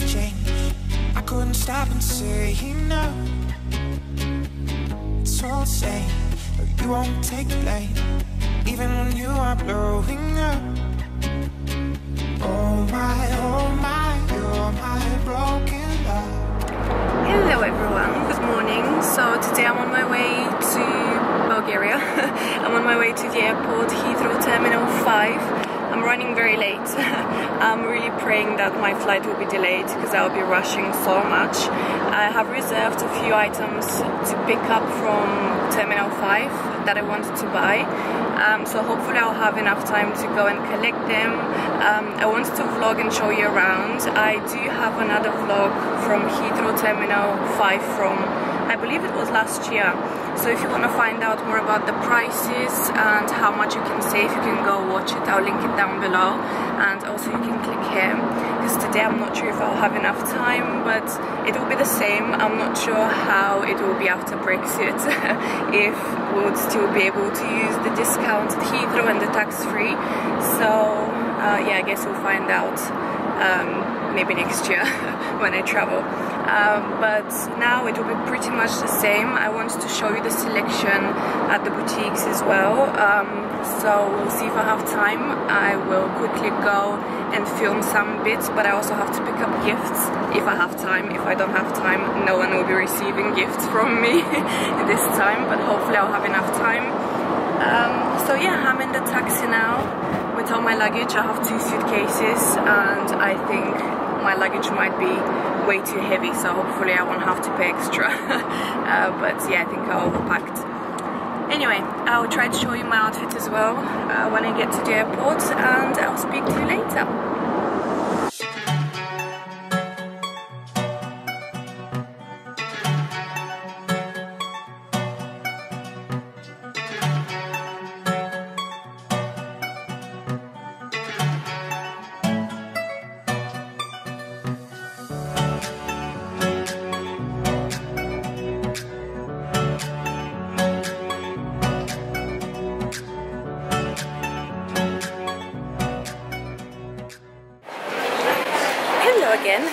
have changed. I couldn't stop and say no. It's all the same, but you won't take blame, even when you are blowing up. Oh my, you're my broken love. Hello everyone, good morning. So today I'm on my way to Bulgaria. I'm on my way to the airport, Heathrow Terminal 5. I'm running very late. I'm really praying that my flight will be delayed because I'll be rushing so much. I have reserved a few items to pick up from Terminal 5 that I wanted to buy. So hopefully I'll have enough time to go and collect them. I wanted to vlog and show you around. I do have another vlog from Heathrow Terminal 5 from, I believe it was last year. So if you want to find out more about the prices and how much you can save, you can go watch it. I'll link it down below, and also you can click here, because today I'm not sure if I'll have enough time, but it will be the same. I'm not sure how it will be after Brexit, if we'll still be able to use the discount at Heathrow and the tax-free. So yeah, I guess we'll find out maybe next year when I travel. But now it will be pretty much the same. I wanted to show you the selection at the boutiques as well, so we'll see if I have time. I will quickly go and film some bits, but I also have to pick up gifts if I have time. If I don't have time, no one will be receiving gifts from me this time, but hopefully I'll have enough time. So yeah, I'm in the taxi now with all my luggage. I have 2 suitcases, and I think my luggage might be way too heavy, so hopefully I won't have to pay extra. But yeah, I think I overpacked. Anyway, I'll try to show you my outfit as well when I get to the airport, and I'll speak to you later.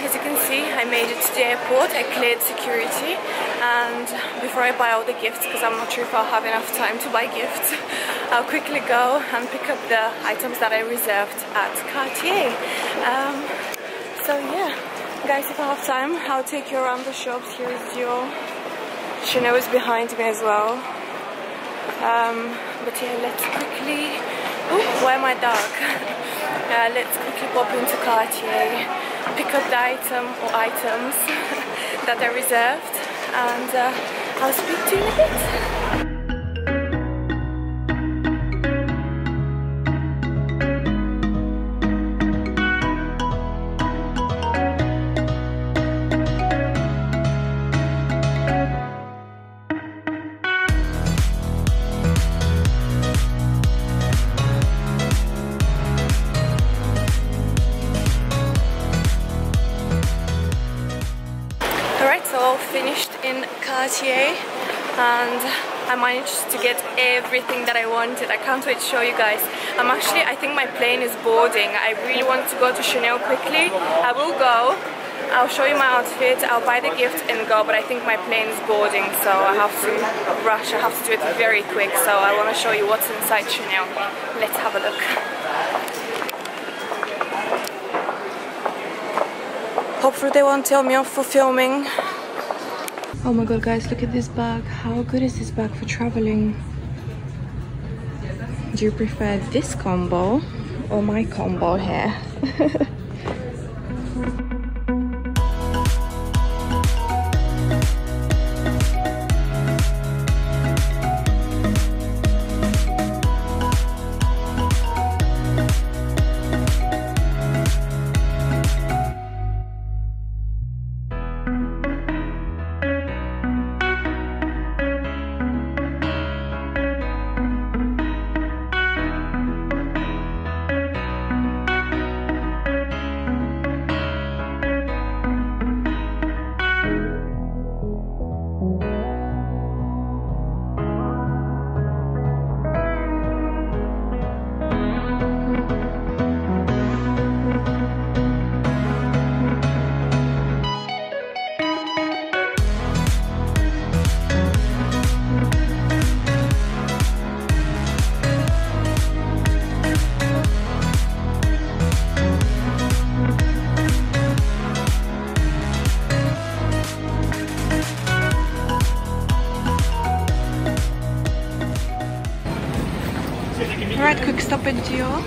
As you can see, I made it to the airport. I cleared security, and before I buy all the gifts, because I'm not sure if I'll have enough time to buy gifts, I'll quickly go and pick up the items that I reserved at Cartier. So yeah, guys, if I have time, I'll take you around the shops. Here is Dior. Chanel is behind me as well. But yeah, let's quickly... Ooh, why am I dark? Let's quickly pop into Cartier, pick up the item or items that I reserved, and I'll speak to you in a bit. And I managed to get everything that I wanted. I can't wait to show you guys. I'm actually, I think my plane is boarding. I really want to go to Chanel quickly. I will go, I'll show you my outfit, I'll buy the gift and go, but I think my plane is boarding, so I have to rush. I have to do it very quick, so I want to show you what's inside Chanel. Let's have a look. Hopefully they won't tell me off for filming. Oh my god, guys, look at this bag. How good is this bag for traveling? Do you prefer this combo or my combo here? we're at Quick Stop at Dior.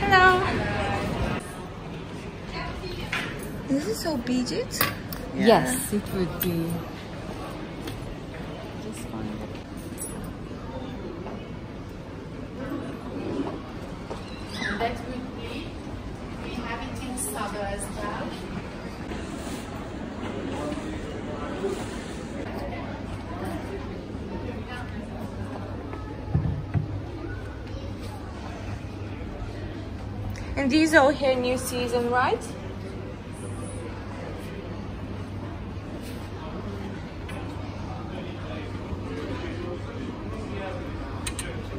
Hello. Is this all beaded? Yeah. Yes, it would be. Just find it. That would be. We have it in Saba as well. And these are all here new season, right?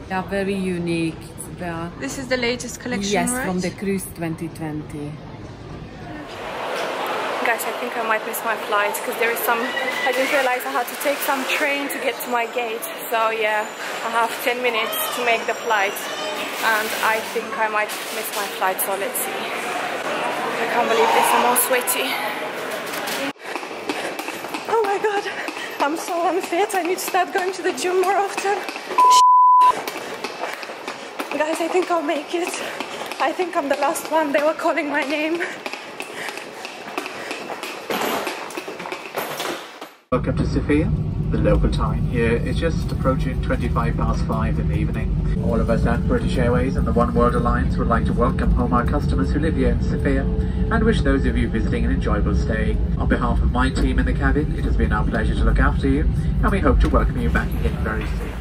They are very unique. This is the latest collection, yes, right? From the cruise 2020. Guys, I think I might miss my flight because there is some... I didn't realize I had to take some train to get to my gate. So yeah, I have 10 minutes to make the flight. And I think I might miss my flight, so let's see. I can't believe this, I'm all sweaty. Oh my god, I'm so unfit. I need to start going to the gym more often. Guys, I think I'll make it. I think I'm the last one. They were calling my name. Welcome to Sofia. The local time here is just approaching 25 past 5 in the evening. All of us at British Airways and the One World Alliance would like to welcome home our customers who live here in Sofia and wish those of you visiting an enjoyable stay. On behalf of my team in the cabin, it has been our pleasure to look after you and we hope to welcome you back again very soon.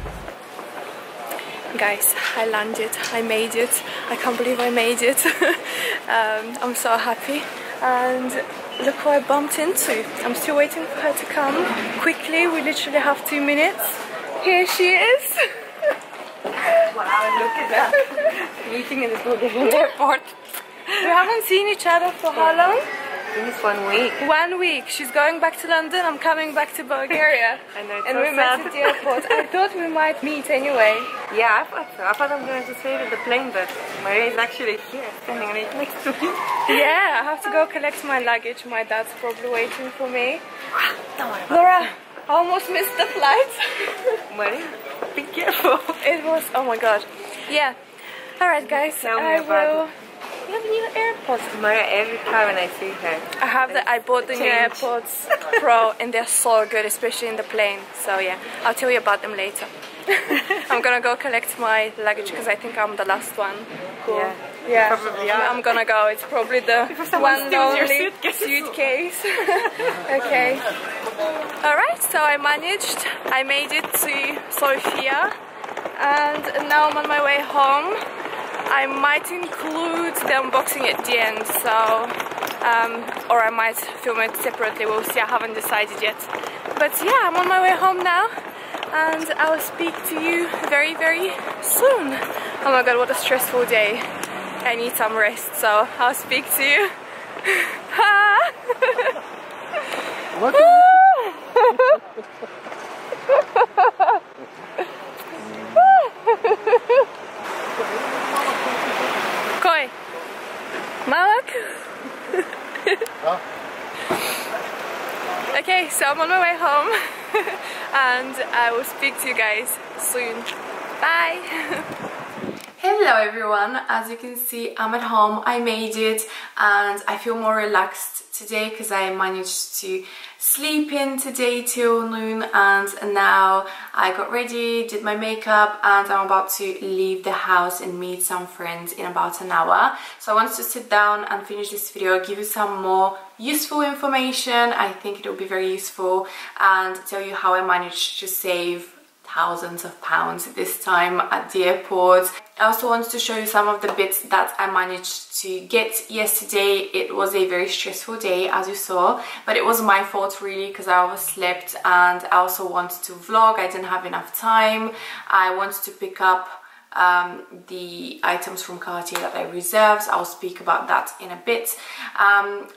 Guys, I landed, I made it. I can't believe I made it. I'm so happy. And look who I bumped into. I'm still waiting for her to come. Quickly, we literally have 2 minutes. Here she is. Wow, look at that. Meeting in the airport. We haven't seen each other for how long? It's 1 week. 1 week. She's going back to London, I'm coming back to Bulgaria. I know, it's and so we met at the airport. I thought we might meet anyway. Yeah, I thought so. I thought I'm going to stay with the plane, but Maria is actually here, standing right next to me. Yeah, I have to go collect my luggage. My dad's probably waiting for me. Don't worry about Laura, that. I almost missed the flight. Maria, be careful. It was, oh my god. Yeah. Alright guys, I will... You have new AirPods. Maria, every time when I see her. I have the, I bought the new AirPods Pro and they're so good, especially in the plane. So yeah, I'll tell you about them later. I'm gonna go collect my luggage because I think I'm the last one. Cool. Yeah, yeah. Probably, yeah. I'm gonna go. It's probably the one lonely suitcase. Okay. Alright, so I managed. I made it to Sofia and now I'm on my way home. I might include the unboxing at the end, so or I might film it separately, we'll see, I haven't decided yet. But yeah, I'm on my way home now and I will speak to you very, very soon. Oh my god, what a stressful day. I need some rest, so I'll speak to you. Koi, Malak. Okay, so I'm on my way home and I will speak to you guys soon. Bye. Hello everyone, as you can see I'm at home, I made it and I feel more relaxed today because I managed to sleep in today till noon and now I got ready, did my makeup and I'm about to leave the house and meet some friends in about an hour. So I wanted to sit down and finish this video, give you some more useful information, I think it will be very useful, and tell you how I managed to save thousands of pounds this time at the airport. I also wanted to show you some of the bits that I managed to get yesterday. It was a very stressful day as you saw, but it was my fault really because I overslept and I also wanted to vlog. I didn't have enough time. I wanted to pick up the items from Cartier that I reserved. I'll speak about that in a bit.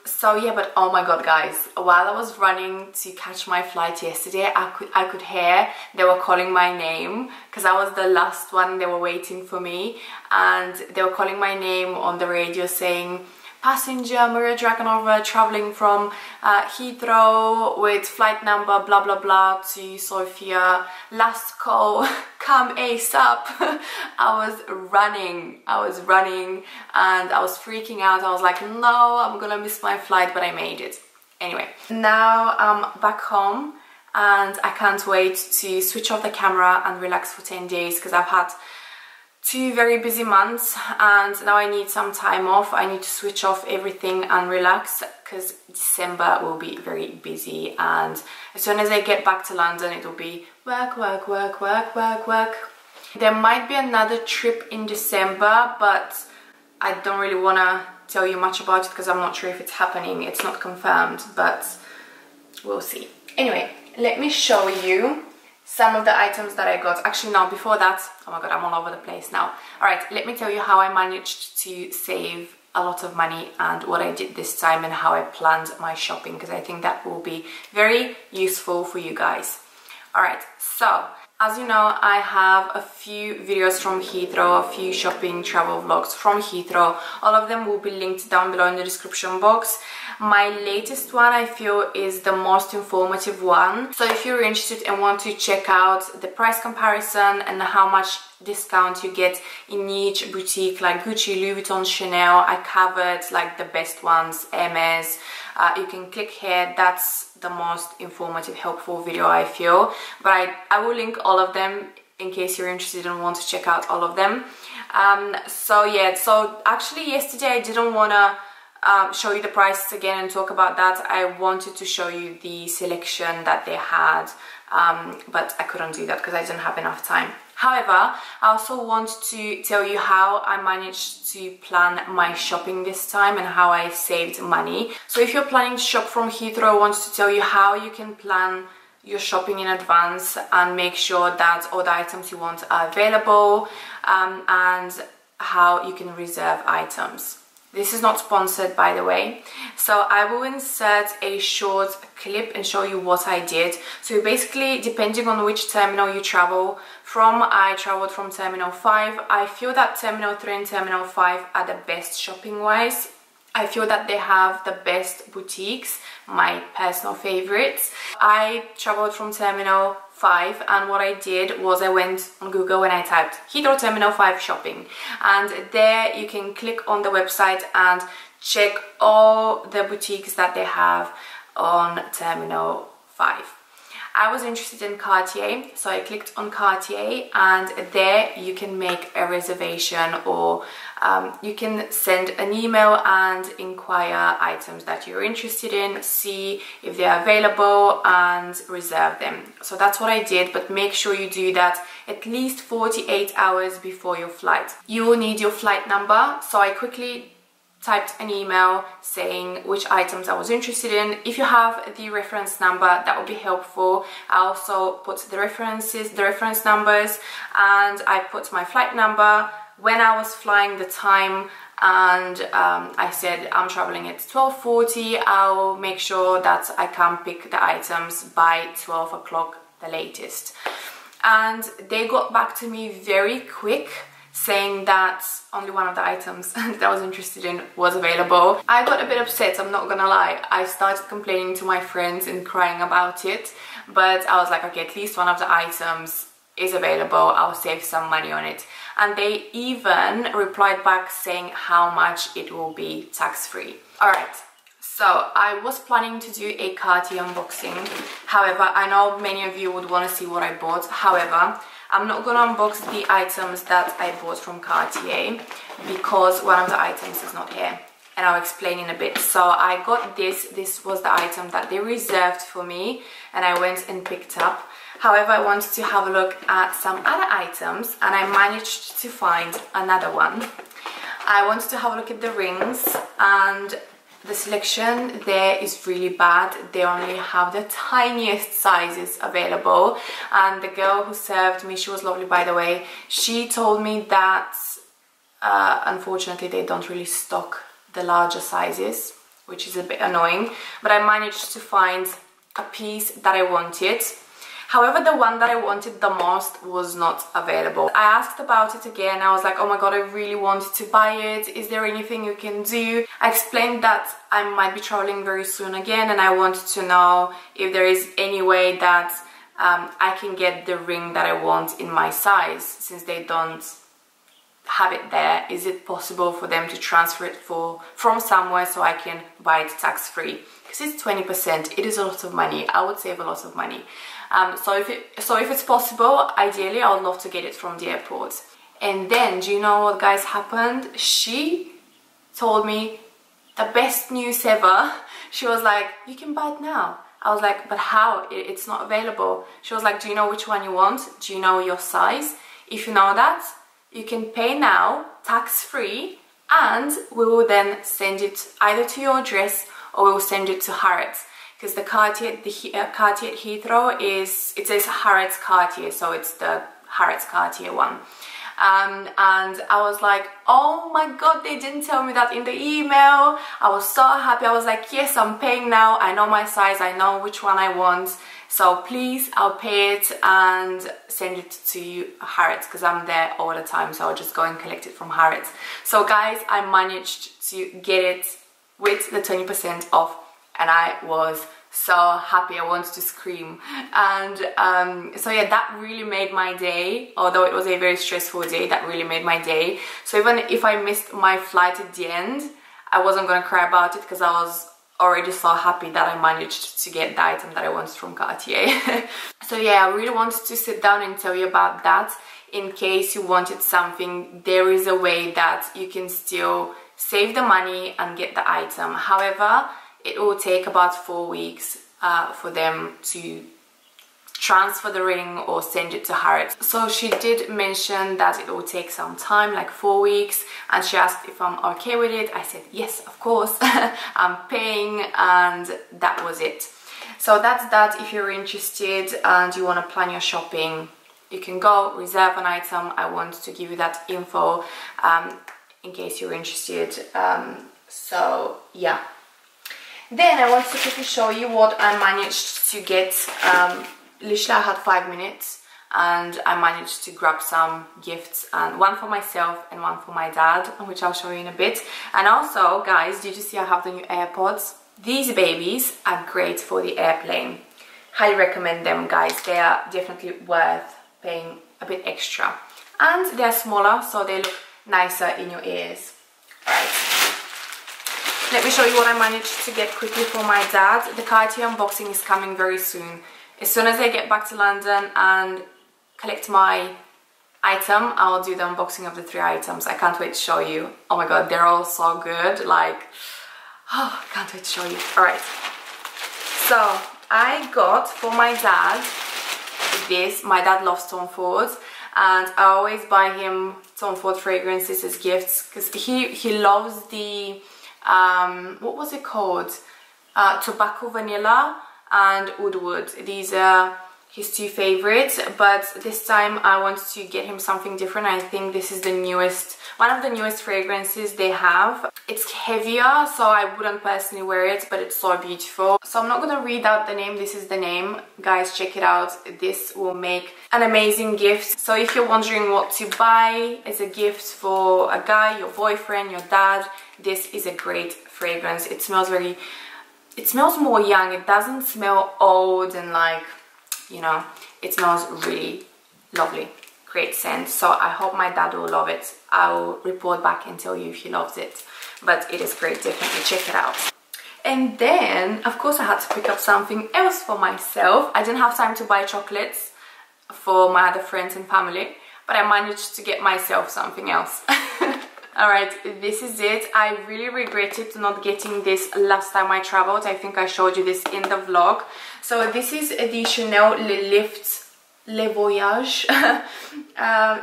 So yeah, but oh my god guys, while I was running to catch my flight yesterday, I could hear they were calling my name because I was the last one. They were waiting for me and they were calling my name on the radio saying, passenger Maria Dragunova traveling from Heathrow with flight number blah blah blah to Sofia, last call, come ASAP. I was running and I was freaking out. I was like, no, I'm gonna miss my flight, but I made it. Anyway, now I'm back home and I can't wait to switch off the camera and relax for 10 days because I've had 2 very busy months and now I need some time off. I need to switch off everything and relax because December will be very busy, and as soon as I get back to London it will be work, work, work, work, work, work. There might be another trip in December, but I don't really want to tell you much about it because I'm not sure if it's happening. It's not confirmed, but we'll see. Anyway, let me show you some of the items that I got. Actually, no, before that, oh my god, I'm all over the place now. Alright, let me tell you how I managed to save a lot of money and what I did this time and how I planned my shopping, because I think that will be very useful for you guys. Alright, so as you know, I have a few videos from Heathrow, a few shopping travel vlogs from Heathrow. All of them will be linked down below in the description box. My latest one, I feel, is the most informative one. So if you're interested and want to check out the price comparison and how much discount you get in each boutique, like Gucci, Louis Vuitton, Chanel, I covered like the best ones, Hermes. You can click here. That's the most informative, helpful video, I feel, but I will link all of them in case you're interested and want to check out all of them. So yeah, so actually yesterday I didn't want to show you the prices again and talk about that. I wanted to show you the selection that they had, but I couldn't do that because I didn't have enough time. However, I also want to tell you how I managed to plan my shopping this time and how I saved money. So if you're planning to shop from Heathrow, I want to tell you how you can plan your shopping in advance and make sure that all the items you want are available, and how you can reserve items. This is not sponsored, by the way. So I will insert a short clip and show you what I did. So basically, depending on which terminal you travel from, I traveled from Terminal 5. I feel that Terminal 3 and Terminal 5 are the best shopping-wise. I feel that they have the best boutiques, my personal favorites. I traveled from Terminal 5 and what I did was I went on Google and I typed Heathrow Terminal 5 shopping, and there you can click on the website and check all the boutiques that they have on Terminal 5. I was interested in Cartier, so I clicked on Cartier, and there you can make a reservation, or you can send an email and inquire items that you're interested in, see if they're available and reserve them. So that's what I did, but make sure you do that at least 48 hours before your flight. You will need your flight number, so I quickly typed an email saying which items I was interested in. If you have the reference number, that would be helpful. I also put the references, the reference numbers, and I put my flight number, when I was flying, the time, and I said I'm traveling at 12:40. I'll make sure that I can pick the items by 12 o'clock the latest. And they got back to me very quick, saying that only one of the items that I was interested in was available. I got a bit upset, I'm not gonna lie. I started complaining to my friends and crying about it, but I was like, okay, at least one of the items is available, I'll save some money on it. And they even replied back saying how much it will be tax-free. All right, so I was planning to do a Cartier unboxing. However, I know many of you would wanna see what I bought. However, I'm not gonna unbox the items that I bought from Cartier because one of the items is not here, and I'll explain in a bit. So I got this. This was the item that they reserved for me and I went and picked up. However, I wanted to have a look at some other items and I managed to find another one. I wanted to have a look at the rings, and the selection there is really bad. They only have the tiniest sizes available, and the girl who served me, she was lovely, by the way, she told me that unfortunately they don't really stock the larger sizes, which is a bit annoying, but I managed to find a piece that I wanted. However, the one that I wanted the most was not available. I asked about it again. I was like, oh my god, I really wanted to buy it. Is there anything you can do? I explained that I might be traveling very soon again and I wanted to know if there is any way that I can get the ring that I want in my size, since they don't have it there. Is it possible for them to transfer it from somewhere so I can buy it tax-free? Because it's 20%, it is a lot of money. I would save a lot of money. So if it's possible, ideally I would love to get it from the airport. And then, do you know what, guys, happened? She told me the best news ever. She was like, you can buy it now. I was like, but how? It's not available. She was like, do you know which one you want? Do you know your size? If you know that, you can pay now, tax-free, and we will then send it either to your address or we will send it to Harrods. Because the Cartier, Cartier Heathrow it says Harrods Cartier, so it's the Harrods Cartier one. And I was like, oh my god, they didn't tell me that in the email. I was so happy. I was like, yes, I'm paying now. I know my size. I know which one I want. So please, I'll pay it and send it to you, Harrods, because I'm there all the time. So I'll just go and collect it from Harrods. So guys, I managed to get it with the 20% off and I was so happy. I wanted to scream. And so yeah, that really made my day. Although it was a very stressful day, that really made my day. So even if I missed my flight at the end, I wasn't going to cry about it because I was already so happy that I managed to get the item that I wanted from Cartier. So yeah, I really wanted to sit down and tell you about that. In case you wanted something, there is a way that you can still save the money and get the item. However, it will take about 4 weeks for them to transfer the ring or send it to Harrods. So she did mention that it will take some time, like 4 weeks, and she asked if I'm okay with it. I said yes, of course. I'm paying, and that was it. So that's that. If you're interested and you want to plan your shopping, you can go reserve an item. I wanted to give you that info in case you're interested. So yeah. Then I want to quickly show you what I managed to get. Literally I had 5 minutes and I managed to grab some gifts, and one for myself and one for my dad, which I'll show you in a bit. And also, guys, did you see I have the new AirPods? These babies are great for the airplane. Highly recommend them, guys. They are definitely worth paying a bit extra. And they're smaller, so they look nicer in your ears. All right. Let me show you what I managed to get quickly for my dad. The Cartier unboxing is coming very soon. As soon as I get back to London and collect my item, I'll do the unboxing of the 3 items. I can't wait to show you. Oh my god, they're all so good. Like, oh, I can't wait to show you. Alright. So, I got for my dad this. My dad loves Tom Ford, and I always buy him Tom Ford fragrances as gifts because he loves the... what was it called? Tobacco vanilla and woodwood. These are his 2 favorites, but this time I wanted to get him something different. I think this is the newest, one of the newest fragrances they have. It's heavier, so I wouldn't personally wear it, but it's so beautiful. So I'm not gonna read out the name. This is the name, guys, check it out. This will make an amazing gift. So if you're wondering what to buy as a gift for a guy, your boyfriend, your dad, this is a great fragrance. It smells very, it smells more young. It doesn't smell old and like, you know, it smells really lovely. Great scent. So I hope my dad will love it. I will report back and tell you if he loves it. But it is great. Definitely check it out. And then, of course, I had to pick up something else for myself. I didn't have time to buy chocolates for my other friends and family, but I managed to get myself something else. Alright, this is it. I really regretted not getting this last time I traveled. I think I showed you this in the vlog. So this is the Chanel Le Lift, Le Voyage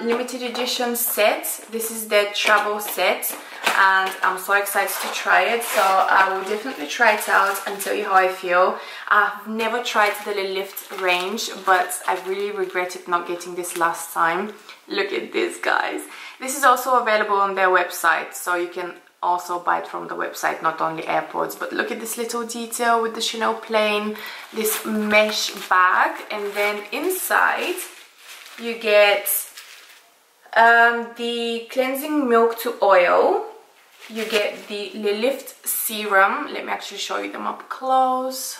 limited edition set. This is their travel set and I'm so excited to try it. So I will definitely try it out and tell you how I feel. I've never tried the Le Lift range, but I really regretted not getting this last time. Look at this, guys. This is also available on their website, so you can also buy it from the website, not only AirPods. But look at this little detail with the Chanel plane, this mesh bag, and then inside you get the cleansing milk to oil. You get the Le Lift serum. Let me actually show you them up close.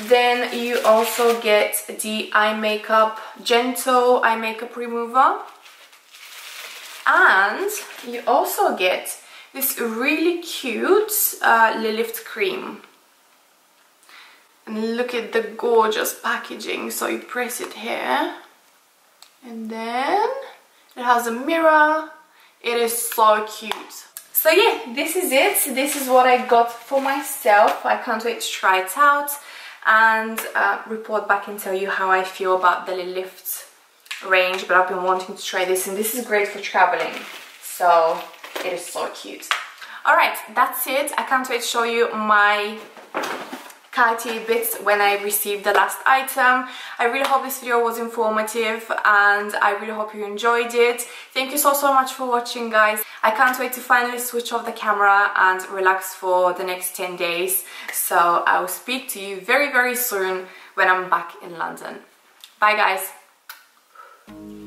Then you also get the eye makeup, gentle eye makeup remover. And you also get this really cute Le Lift cream. And look at the gorgeous packaging. So you press it here. And then it has a mirror. It is so cute. So yeah, this is it. This is what I got for myself. I can't wait to try it out and report back and tell you how I feel about the Le Lift range. But I've been wanting to try this, and this is great for traveling. So it is so cute. All right, that's it. I can't wait to show you my Cartier bits when I received the last item. I really hope this video was informative, and I really hope you enjoyed it. Thank you so much for watching, guys. I can't wait to finally switch off the camera and relax for the next 10 days. So I will speak to you very, very soon when I'm back in London. Bye, guys.